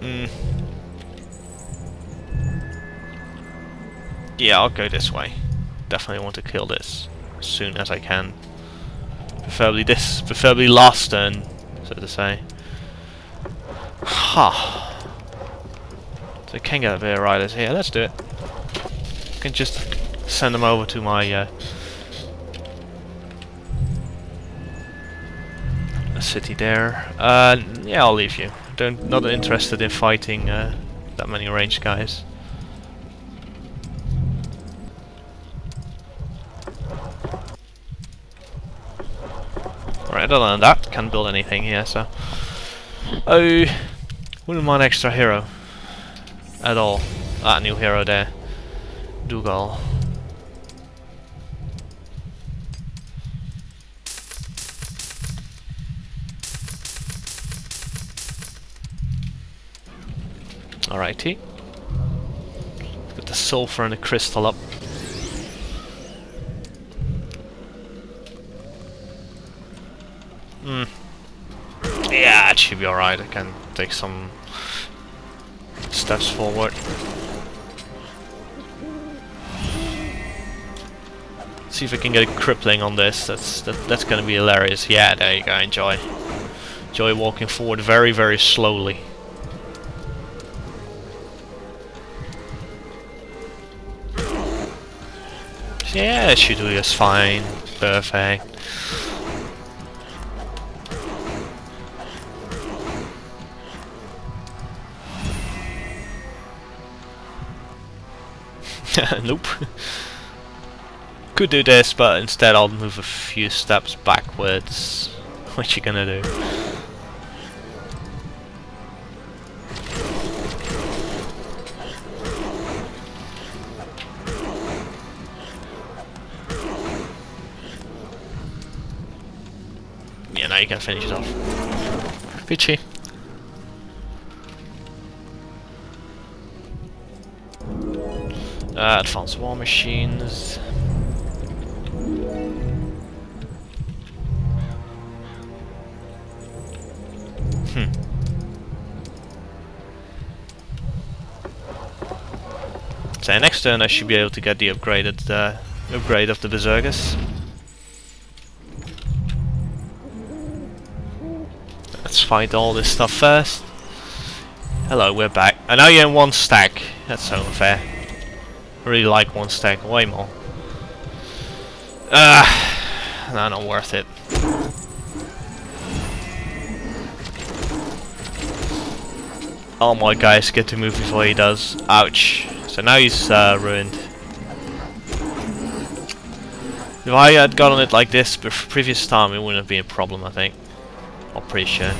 Hmm. Yeah, I'll go this way. Definitely want to kill this as soon as I can. Preferably this, preferably last turn, so to say. Ha! Huh. So I can get a bit of riders here. Let's do it. I can just send them over to my uh, city there. Uh, yeah, I'll leave you. Don't, not interested in fighting uh, that many ranged guys. Other than that, can't build anything here, so oh, wouldn't mind extra hero at all. That new hero there, Dougal. Alrighty. Get the sulfur and the crystal up. Hmm. Yeah, it should be alright. I can take some steps forward. See if we can get a crippling on this. That's that, that's gonna be hilarious. Yeah, there you go. Enjoy. Enjoy walking forward very, very slowly. Yeah, she do just fine. Perfect. Nope. Could do this, but instead I'll move a few steps backwards. What you gonna do? Yeah, now you can finish it off. Peachy. Uh, advanced war machines. Hmm. So next turn I should be able to get the upgraded uh, upgrade of the Berserkers. Let's fight all this stuff first. Hello, we're back. I know you're in one stack. That's so unfair. I really like one stack way more. Ah, uh, no, not worth it. Oh my guys, get to move before he does. Ouch. So now he's uh, ruined. If I had gotten it like this the previous time, it wouldn't have been a problem, I think. I'm pretty sure.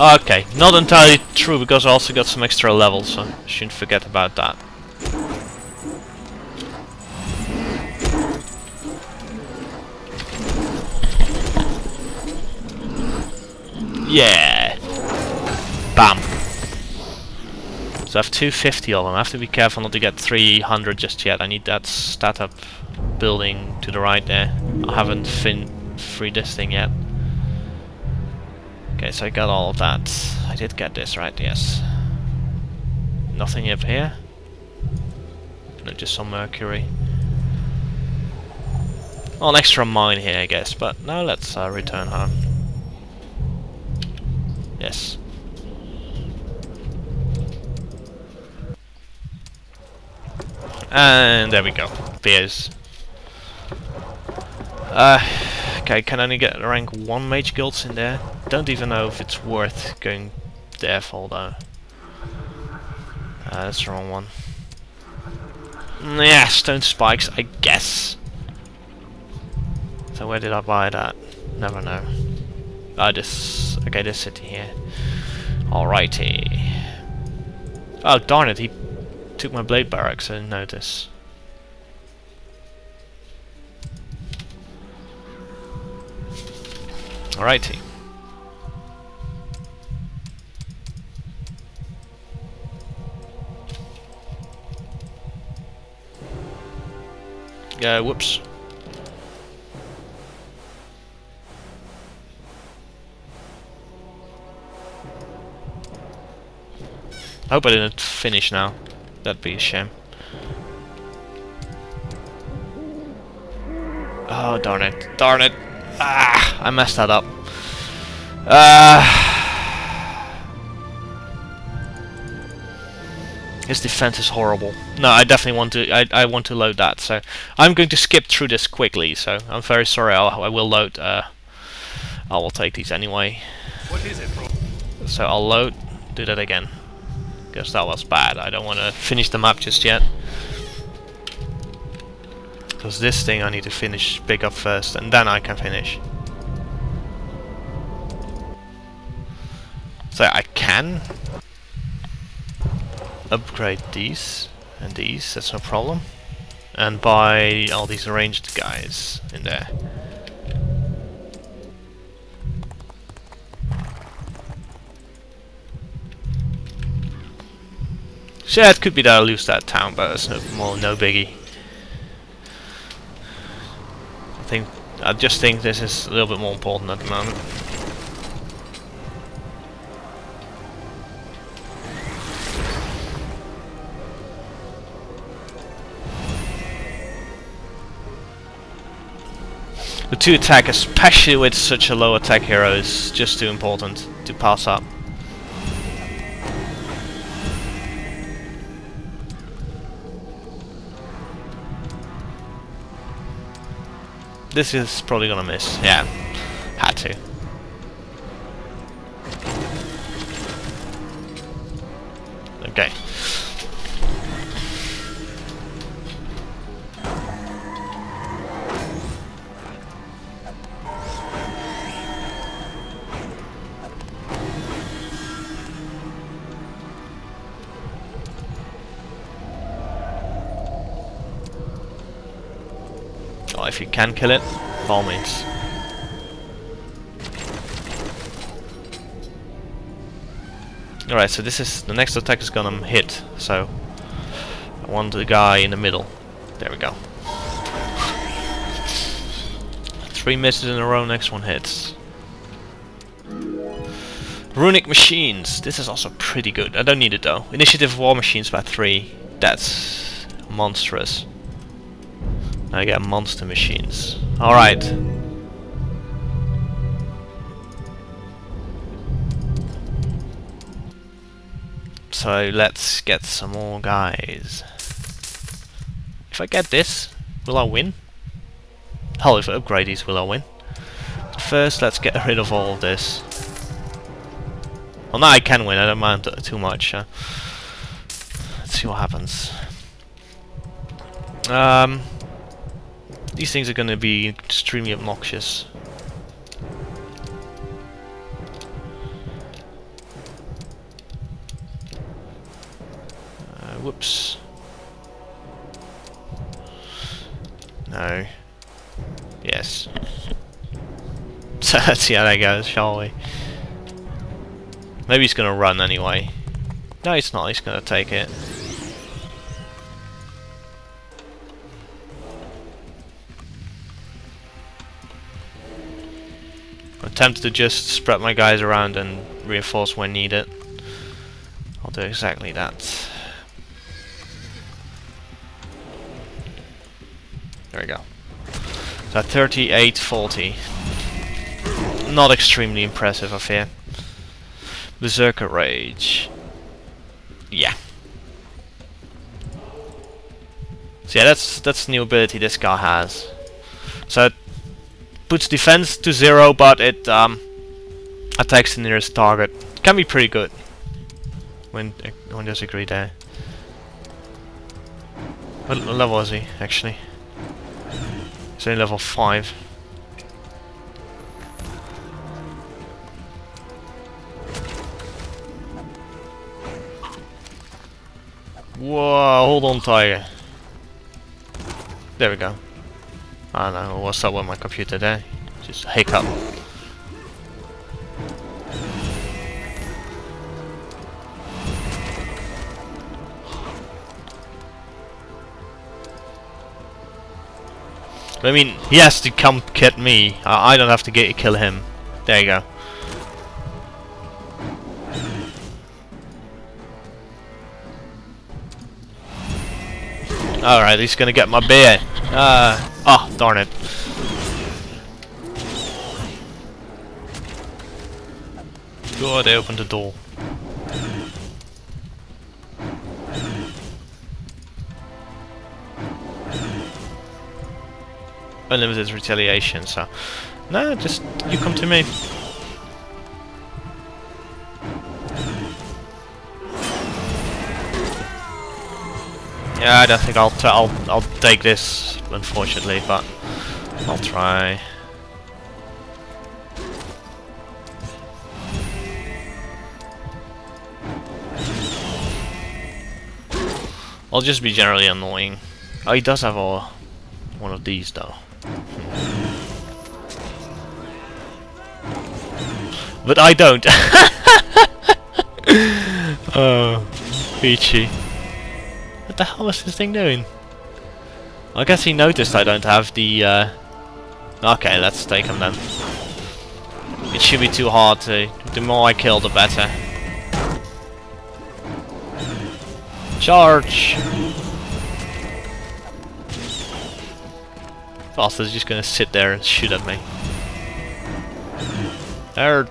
Okay, not entirely true because I also got some extra levels, so I shouldn't forget about that. Yeah! Bam! So I have two fifty of them. I have to be careful not to get three hundred just yet. I need that stat up building to the right there. I haven't fin freed this thing yet. Okay, so I got all of that. I did get this, right? Yes. Nothing up here? No, just some mercury. Oh, an extra mine here, I guess. But now let's uh, return home. Yes. And there we go. Beers. Uh, okay, can I only get rank one mage guilds in there? Don't even know if it's worth going there for though. Uh, that's the wrong one. Mm, yeah, stone spikes, I guess. So where did I buy that? Never know. Ah, oh, this. Okay, this city here. Alrighty. Oh darn it! He took my blade barracks. I didn't notice. Alrighty. Yeah, uh, whoops. I hope I didn't finish now. That'd be a shame. Oh, darn it. Darn it. Ah, I messed that up. Uh, his defense is horrible. No, I definitely want to. I I want to load that. So I'm going to skip through this quickly. So I'm very sorry. I'll, I will load. Uh, I will take these anyway. What is it, bro? So I'll load. Do that again. Because that was bad. I don't want to finish the map just yet. Because this thing I need to finish, pick up first, and then I can finish. So I can. upgrade these and these, that's no problem. And buy all these ranged guys in there. So yeah, it could be that I lose that town, but it's no more, no biggie. I think I just think this is a little bit more important at the moment. The two attack, especially with such a low attack hero, is just too important to pass up. This is probably gonna miss. Yeah, had to. Okay. If you can kill it, by all means. Alright, so this is the next attack is gonna hit, so I want the guy in the middle. There we go. Three misses in a row, next one hits. Runic machines. This is also pretty good. I don't need it though. Initiative war machines by three. That's monstrous. I get monster machines. Alright. So let's get some more guys. If I get this, will I win? Hell, if I upgrade these, will I win? But first, let's get rid of all of this. Well, now I can win, I don't mind too much. Uh, let's see what happens. Um... These things are going to be extremely obnoxious. Uh, whoops. No. Yes. So let's see how that goes, shall we? Maybe he's going to run anyway. No, he's not. He's going to take it. Attempt to just spread my guys around and reinforce when needed. I'll do exactly that. There we go. So thirty-eight forty. Not extremely impressive, I fear. Berserker Rage. Yeah. So yeah, that's that's the new ability this guy has. So puts defense to zero, but it um, attacks the nearest target. Can be pretty good. When when does agree there? What level is he actually? He's only level five. Whoa! Hold on, Tiger. There we go. I don't know what's up with my computer there. Just a hiccup. I mean, he has to come get me. I, I don't have to get kill him. There you go. Alright, he's gonna get my beer. Uh, oh, darn it. God, they opened the door. Unlimited retaliation, so. No, just, you come to me. Yeah, I don't think I'll, I'll I'll take this, unfortunately, but I'll try. I'll just be generally annoying. Oh, he does have a, one of these though. But I don't. Oh, peachy. What the hell is this thing doing? I guess he noticed I don't have the... Uh... Okay, let's take him then. It should be too hard to... The more I kill, the better. Charge! Bastard's just gonna sit there and shoot at me. There.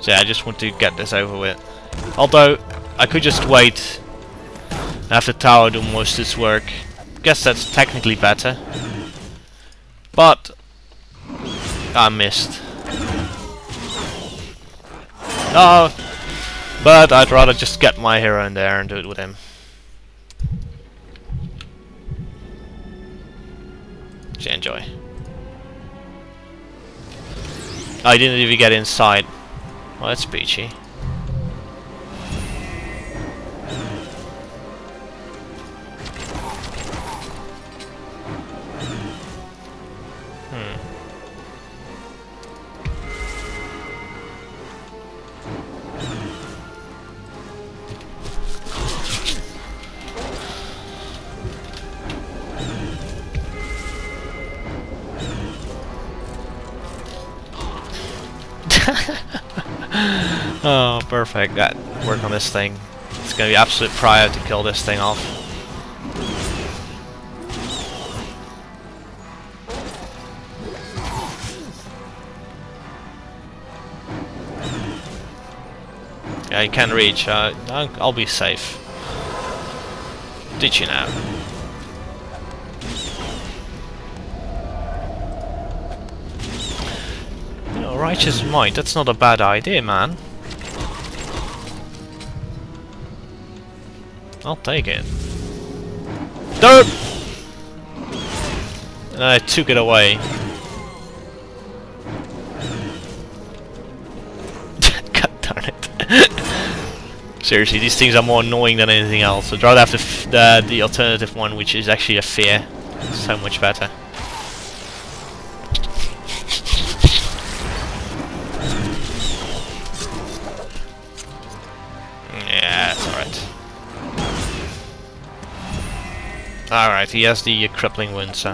So yeah, I just want to get this over with. Although, I could just wait and have the tower do most of its work. Guess that's technically better. But I missed. Oh, but I'd rather just get my hero in there and do it with him. Just enjoy. I didn't even get inside. Well, that's peachy. Oh, perfect. Got work on this thing. It's gonna be absolute prior to kill this thing off. Yeah, you can reach. Uh, I'll be safe. Did you now? You know, righteous might. That's not a bad idea, man. I'll take it. Dirt! And I took it away. God darn it. Seriously, these things are more annoying than anything else. I'd rather have the, f the, the alternative one, which is actually a fear. So much better. Yeah, it's alright. Alright, he has the uh, crippling wound, so...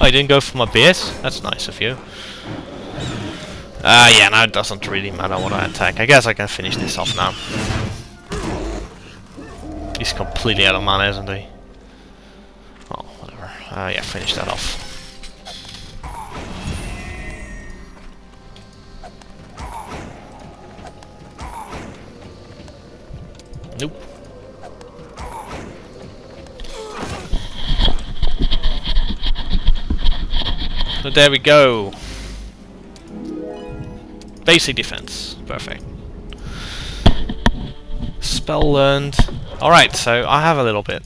I didn't go for my beard? That's nice of you. Ah, uh, yeah, now it doesn't really matter what I attack. I guess I can finish this off now. He's completely out of mana, isn't he? Oh, whatever. Ah, uh, yeah, finish that off. Nope. So there we go. Basic defense. Perfect. Spell learned. Alright, so I have a little bit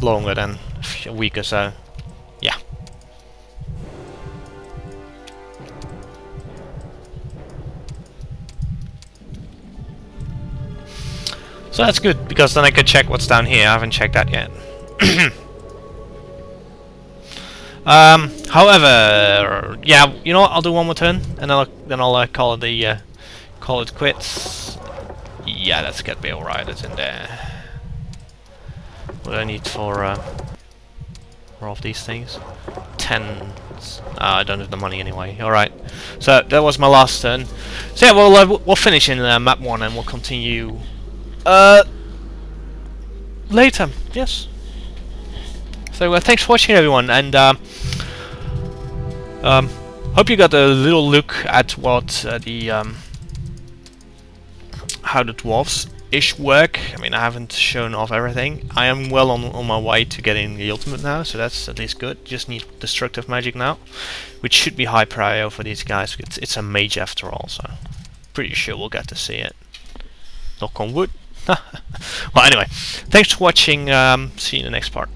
longer than a week or so. Yeah. So that's good, because then I could check what's down here. I haven't checked that yet. Um, however, yeah, you know what? I'll do one more turn, and I'll, then I'll uh, call it the uh, call it quits. Yeah, that's gonna be alright. It's in there. What do I need for uh, more of these things? Tens. Oh, I don't have the money anyway. All right. So that was my last turn. So yeah, we'll uh, we'll finish in uh, map one, and we'll continue uh, later. Yes. So uh, thanks for watching, everyone, and um, um, hope you got a little look at what uh, the um, how the dwarves ish work. I mean, I haven't shown off everything. I am well on, on my way to getting the ultimate now, so that's at least good. Just need destructive magic now, which should be high prior for these guys. It's, it's a mage after all, so pretty sure we'll get to see it. Knock on wood. Well, anyway, thanks for watching. Um, see you in the next part.